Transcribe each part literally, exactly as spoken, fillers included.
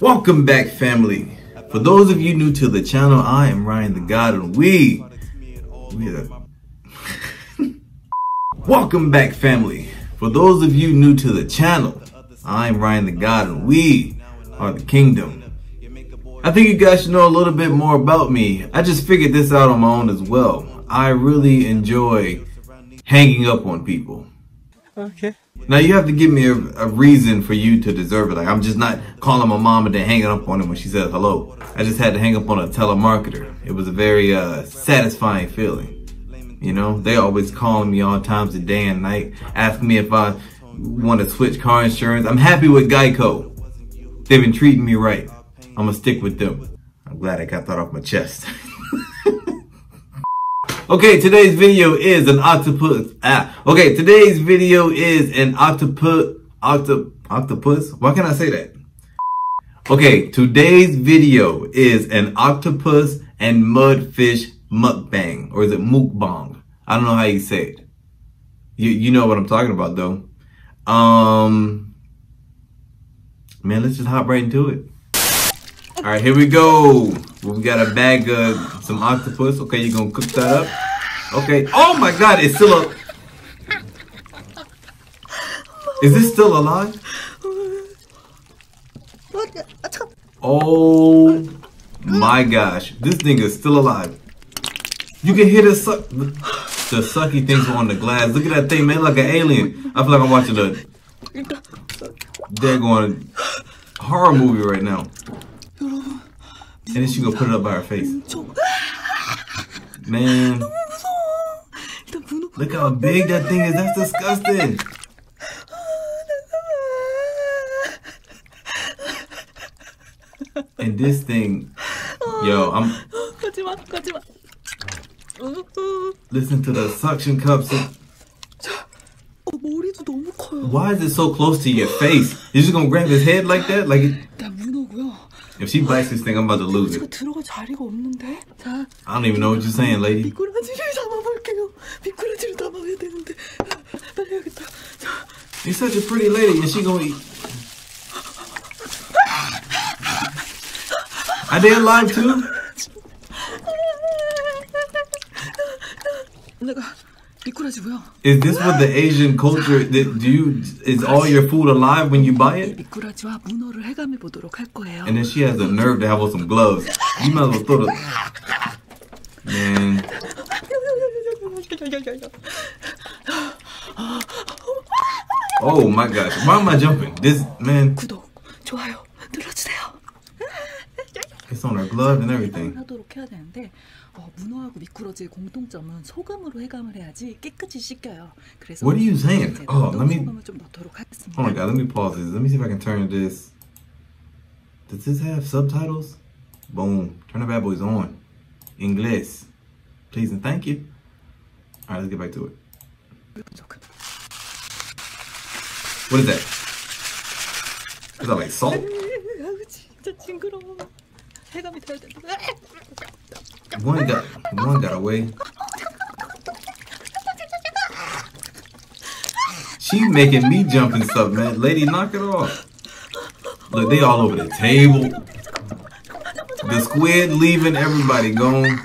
Welcome back, family. For those of you new to the channel, I am Ryan the God, and we, we are... Welcome back, family. For those of you new to the channel, I am Ryan the God, and we are the Kingdom. I think you guys should know a little bit more about me. I just figured this out on my own as well. I really enjoy hanging up on people. Okay. Now you have to give me a, a reason for you to deserve it. Like, I'm just not calling my mom and then hanging up on her when she says hello. I just had to hang up on a telemarketer. It was a very uh, satisfying feeling. You know, they always calling me all times of day and night, asking me if I want to switch car insurance. I'm happy with Geico. They've been treating me right. I'm gonna stick with them. I'm glad I got that off my chest. Okay, today's video is an octopus. Ah, okay, today's video is an octopus. Octop, octopus? Why can't I say that? Okay, today's video is an octopus and mudfish mukbang. Or is it mukbang? I don't know how you say it. You, you know what I'm talking about, though. Um, man, let's just hop right into it. All right, here we go. We got a bag of some octopus. Okay, you're gonna cook that up. Okay. Oh my God, it's still up. Is this still alive? Oh my gosh, this thing is still alive. You can hear the suck. The sucky things on the glass. Look at that thing, man, like an alien. I feel like I'm watching a daggone horror movie right now. And then she gonna put it up by her face. Man. Look how big that thing is. That's disgusting. And this thing. Yo, I'm. Listen to the suction cups. Why is it so close to your face? You're just gonna grab his head like that? Like it. If she bites this thing, I'm about to lose it. I don't even know what you're saying, lady. You're such a pretty lady, and she gonna eat. Are they alive too? Is this what the Asian culture that do you, is all your food alive when you buy it? And then she has the nerve to have on some gloves. You might as well throw the... Man. Oh my gosh, why am I jumping? This, man. It's on her glove and everything. What are you saying? Oh, let me. Oh my God, let me pause this. Let me see if I can turn this. Does this have subtitles? Boom. Turn the bad boys on. English. Please and thank you. All right, let's get back to it. What is that? Is that like salt? One got, one got away. She making me jump and stuff, man. Lady, knock it off. Look, they all over the table. The squid leaving, everybody gone.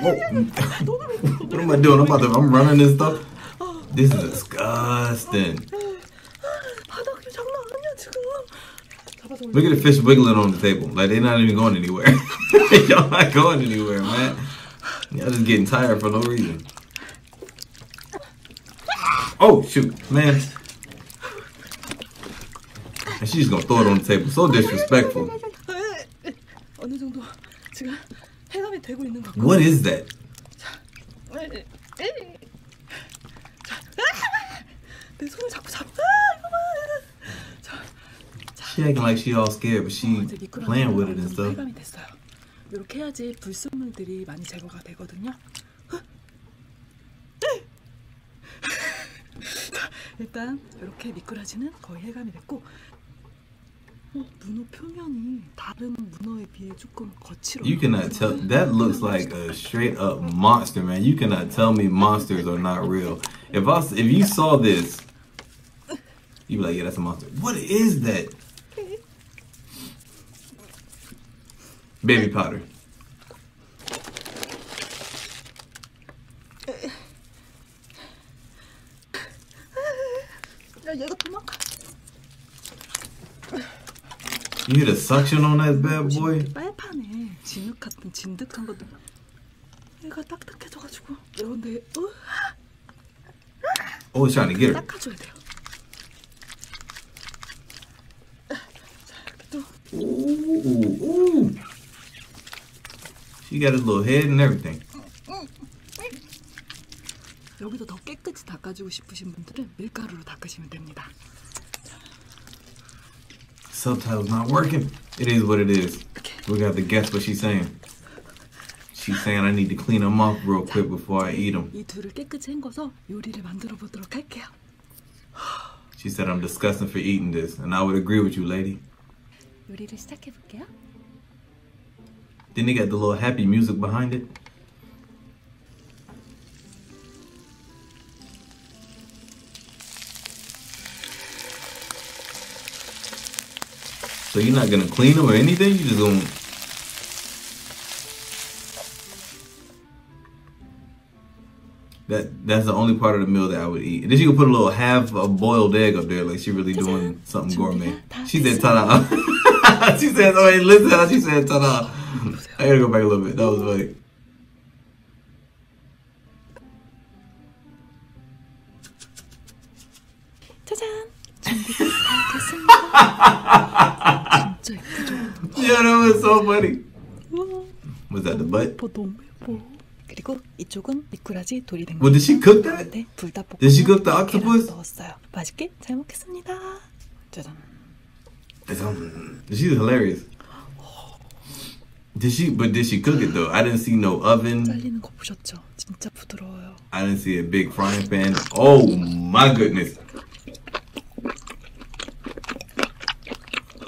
Whoa. What am I doing? I'm about to, I'm running and stuff. This is disgusting. Look at the fish wiggling on the table. Like, they're not even going anywhere. Y'all not going anywhere, man. Y'all just getting tired for no reason. Oh, shoot, man. And she's gonna throw it on the table. So disrespectful. What is that? She acting like she all scared, but she playing with it and stuff. 문어 표면이 다른 문어에 비해 조금 거칠어. You cannot tell. That looks like a straight up monster, man. You cannot tell me monsters are not real. If I, if you saw this, you'd be like, yeah, that's a monster. What is that? Baby powder. You hear the suction on that bad boy? 빨판에 진흙 같은 진득한 것들. 얘가 딱딱해져가지고 그런데. Oh, he's trying to get her. 닦아줘야 돼요. 자, 이렇게 또. Ooh, ooh. She got his little head and everything. 여기서 더 깨끗이 닦아주고 싶으신 분들은 밀가루로 닦으시면 됩니다. Subtitles not working. It is what it is. We got to guess what she's saying. She's saying I need to clean them up real quick before I eat them. 이 둘을 깨끗이 헹궈서 요리를 만들어 보도록 할게요. She said I'm disgusting for eating this, and I would agree with you, lady. 요리를 시작해 볼게요. Then they got the little happy music behind it. So you're not gonna clean them or anything? You just gonna... That, that's the only part of the meal that I would eat. And then she could put a little half a boiled egg up there, like she really doing something gourmet. She said ta-da. She said, oh, hey, listen how she said ta-da. I gotta go back a little bit. That was funny. Yeah, that was so funny. Was that the butt? Well, did she cook that? Did she cook the octopus? She's hilarious. Did she? But did she cook it though? I didn't see no oven. I didn't see a big frying pan. Oh my goodness.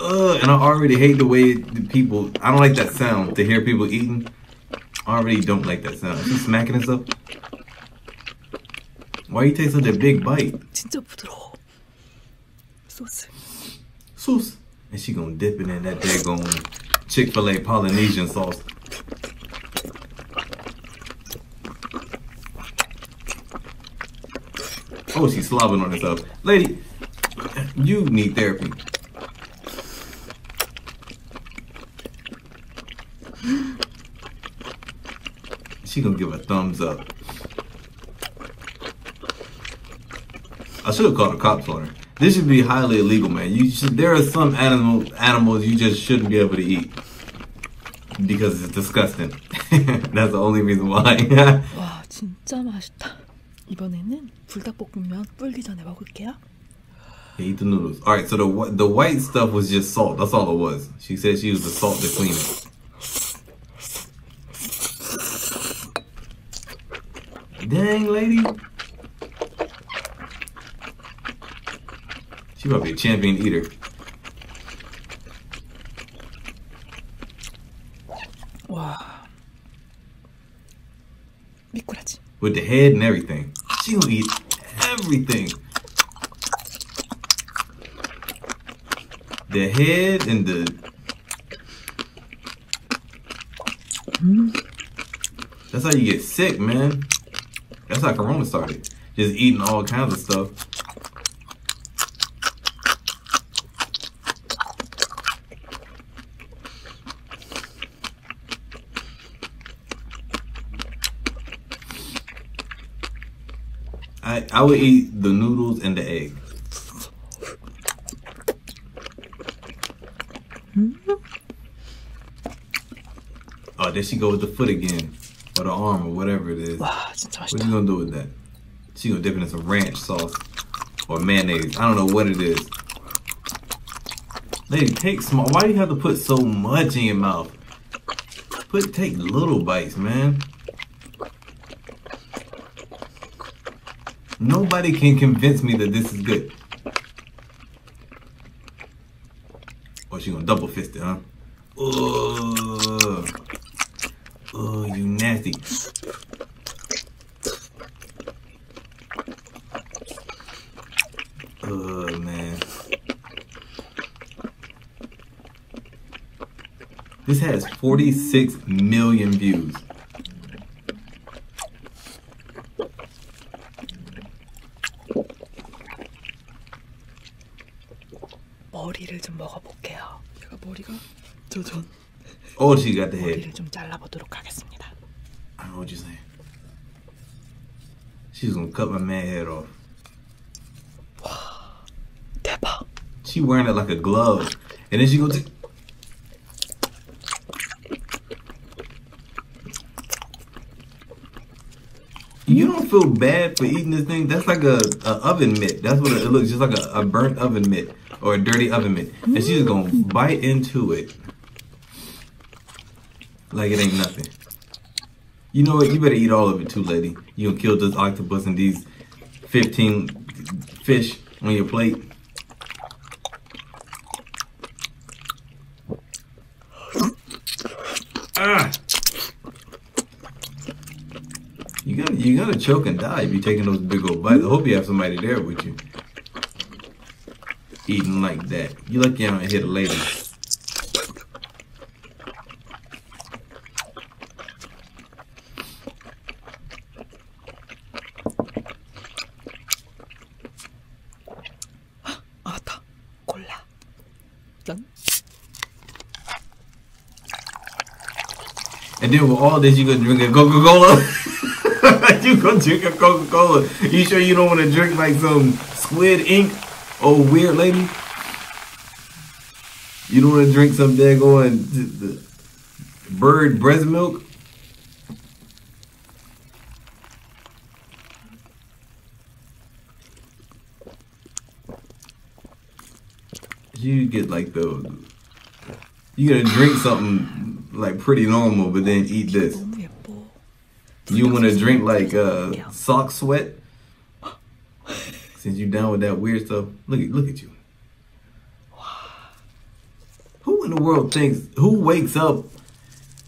Ugh, and I already hate the way the people, I don't like that sound, to hear people eating. I already don't like that sound. Is he smacking us up? Why you take such a big bite? 진짜 부드러워. Sauce. Sauce. And she gonna dip it in that daggone Chick-fil-A Polynesian sauce. Oh, she's slobbing on herself. Lady, you need therapy. She gonna give a thumbs up. I should have called the cops on her. This should be highly illegal, man. You should, there are some animal, animals you just shouldn't be able to eat because it's disgusting. That's the only reason why. 와, 진짜 맛있다. 이번에는 불닭볶음면 불기 전에 먹을게요. Eat the noodles. All right, so the the white stuff was just salt. That's all it was. She said she used the salt to clean it. Dang, lady. She might be a champion eater. Wow. With the head and everything. She will eat everything. The head and the... That's how you get sick, man. That's how Corona started. Just eating all kinds of stuff. I I would eat the noodles and the egg. Oh, there she go with the foot again. Or the arm, or whatever it is. Wow, what are you gonna do with that? She gonna dip it in some ranch sauce or mayonnaise. I don't know what it is. Lady, take small. Why do you have to put so much in your mouth? Put take little bites, man. Nobody can convince me that this is good. She gonna double fist it, huh? Oh, oh, you nasty. Oh, man. This has forty-six million views. Oh, she got the head. I know what you're saying. She's gonna cut my man head off. She wearing it like a glove, and then she goes. To... You don't feel bad for eating this thing. That's like a, a oven mitt. That's what it looks just like a, a burnt oven mitt or a dirty oven mitt, and she's gonna bite into it like it ain't nothing. You know what? You better eat all of it too, lady. You gonna kill this octopus and these fifteen fish on your plate. Ah. You're gonna, you're gonna choke and die if you're taking those big old bites. I hope you have somebody there with you. Eating like that. You lucky I don't hit a lady. And then with all this, you gonna drink a Coca-Cola? You gonna drink a Coca-Cola? You sure you don't want to drink like some squid ink? Oh, weird lady. You don't want to drink some daggone bird breast milk? You get like the. You gonna drink something. Like pretty normal, but then eat this. You want to drink like uh, sock sweat? Since you down with that weird stuff, look at look at you. Who in the world thinks? Who wakes up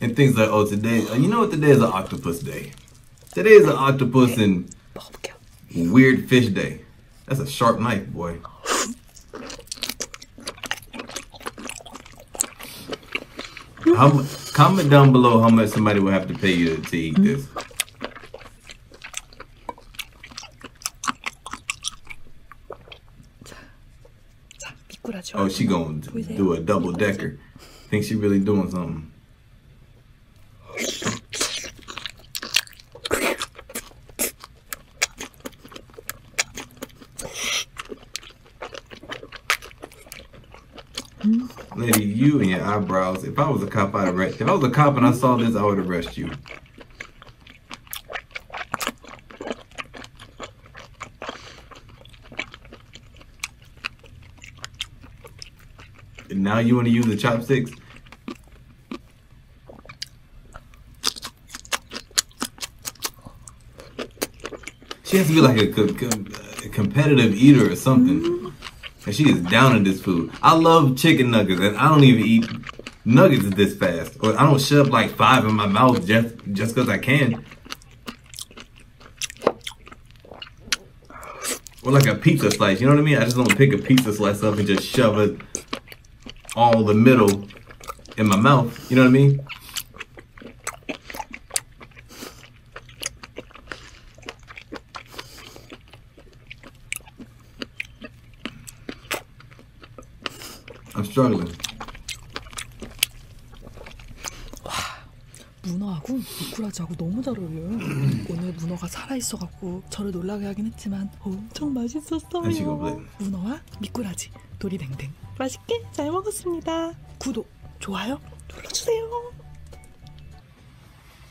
and thinks like, oh, today? You know what? Today is an octopus day. Today is an octopus and weird fish day. That's a sharp knife, boy. How much, comment down below how much somebody would have to pay you to eat this. Oh, she gonna do a double decker. Think she really doing something. Lady, you and your eyebrows. If I was a cop, I'd arrest. If I was a cop and I saw this, I would arrest you. And now you want to use the chopsticks? She has to be like a, a, a competitive eater or something. And she is down in this food. I love chicken nuggets, and I don't even eat nuggets this fast. Or I don't shove like five in my mouth just just because I can. Or like a pizza slice, you know what I mean? I just don't pick a pizza slice up and just shove it all the middle in my mouth, you know what I mean? I'm struggling. 문어하고 미꾸라지하고 너무 잘 어울려요. 오늘 문어가 살아 있어 갖고 저를 놀라게 하긴 했지만 엄청 맛있었어요. 문어와 미꾸라지 도리뱅뱅 맛있게 잘 먹었습니다. 구독, 좋아요 눌러 주세요.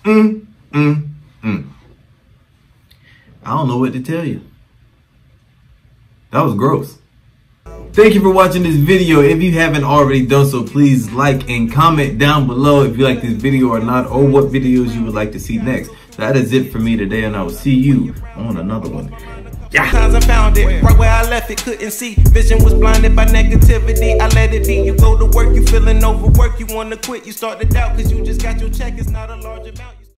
음, 음, 음. I don't know what to tell you. That was gross. Thank you for watching this video. If you haven't already done so, please like and comment down below if you like this video or not, or what videos you would like to see next. That is it for me today, and I will see you on another one. Sometimes I found it, right where I left it, couldn't see. Vision was blinded by negativity, I let it be. You go to work, you feeling overworked, you wanna quit, you start to doubt, cause you just got your check, it's not a large amount.